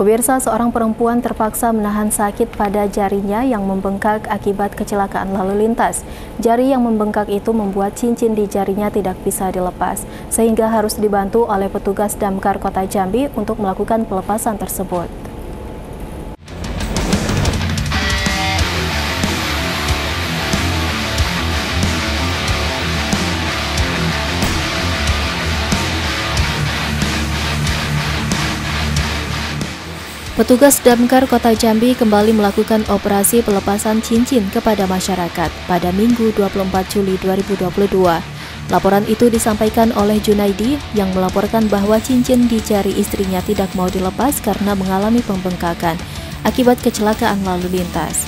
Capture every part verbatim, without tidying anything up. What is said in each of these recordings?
Pemirsa, seorang perempuan terpaksa menahan sakit pada jarinya yang membengkak akibat kecelakaan lalu lintas. Jari yang membengkak itu membuat cincin di jarinya tidak bisa dilepas, sehingga harus dibantu oleh petugas Damkar Kota Jambi untuk melakukan pelepasan tersebut. Petugas Damkar Kota Jambi kembali melakukan operasi pelepasan cincin kepada masyarakat pada Minggu dua puluh empat Juli dua ribu dua puluh dua. Laporan itu disampaikan oleh Junaidi yang melaporkan bahwa cincin di jari istrinya tidak mau dilepas karena mengalami pembengkakan akibat kecelakaan lalu lintas.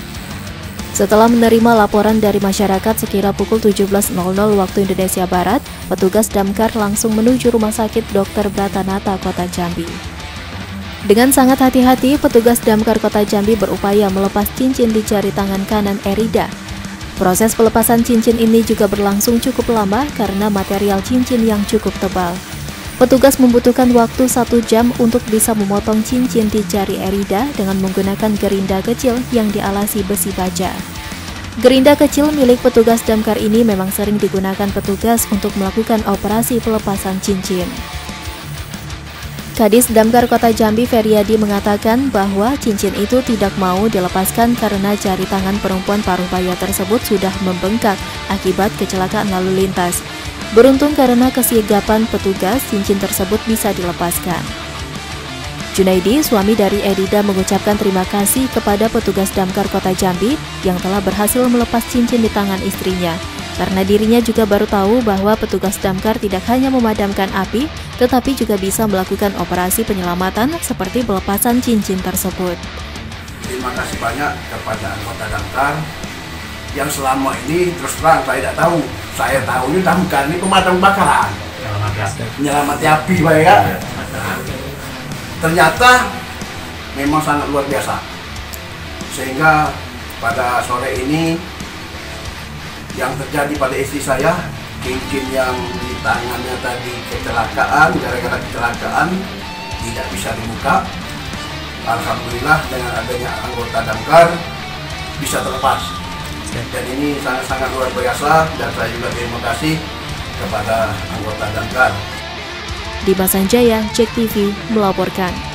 Setelah menerima laporan dari masyarakat sekira pukul tujuh belas nol nol waktu Indonesia Barat, petugas Damkar langsung menuju Rumah Sakit Dokter Bratanata Kota Jambi. Dengan sangat hati-hati, petugas Damkar Kota Jambi berupaya melepas cincin di jari tangan kanan Edida. Proses pelepasan cincin ini juga berlangsung cukup lama karena material cincin yang cukup tebal. Petugas membutuhkan waktu satu jam untuk bisa memotong cincin di jari Edida dengan menggunakan gerinda kecil yang dialasi besi baja. Gerinda kecil milik petugas Damkar ini memang sering digunakan petugas untuk melakukan operasi pelepasan cincin. Kadis Damkar Kota Jambi Feriadi mengatakan bahwa cincin itu tidak mau dilepaskan karena jari tangan perempuan paruh baya tersebut sudah membengkak akibat kecelakaan lalu lintas. Beruntung karena kesigapan petugas, cincin tersebut bisa dilepaskan. Junaidi, suami dari Edida, mengucapkan terima kasih kepada petugas Damkar Kota Jambi yang telah berhasil melepas cincin di tangan istrinya. Karena dirinya juga baru tahu bahwa petugas Damkar tidak hanya memadamkan api, tetapi juga bisa melakukan operasi penyelamatan seperti pelepasan cincin tersebut. Terima kasih banyak kepada anggota Damkar yang selama ini terus terang saya tidak tahu. Saya tahunya Damkar ini pemadam kebakaran, penyelamatan api, ya. Ternyata memang sangat luar biasa. Sehingga pada sore ini yang terjadi pada istri saya, cincin yang di tangannya tadi kecelakaan, gara-gara kecelakaan tidak bisa dibuka. Alhamdulillah dengan adanya anggota Damkar bisa terlepas. Dan ini sangat-sangat luar biasa dan saya juga terima kasih kepada anggota Damkar. Di Pasang Jaya Cek T V melaporkan.